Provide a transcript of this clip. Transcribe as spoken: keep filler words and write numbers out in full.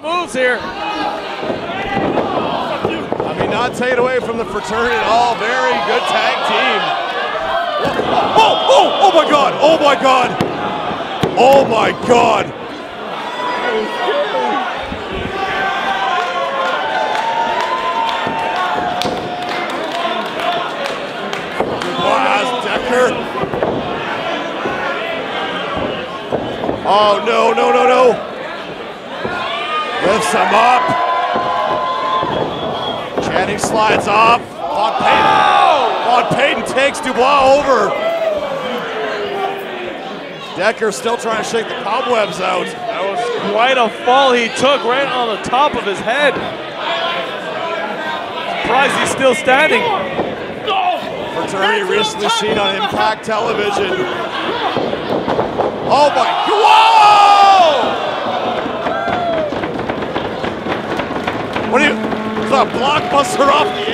great moves here. I mean, not taken away from the fraternity at all. Very good tag team. Oh, oh, oh my God. Oh my God. Oh my God. Oh, no, no, no, no. Lifts him up. Channing slides off. Von Payton. Von Payton takes Dubois over. Decker still trying to shake the cobwebs out. That was quite a fall he took right on the top of his head. Surprised he's still standing. Fraternity recently seen on Impact television. Oh, my God. Whoa! What do you, it's a blockbuster off the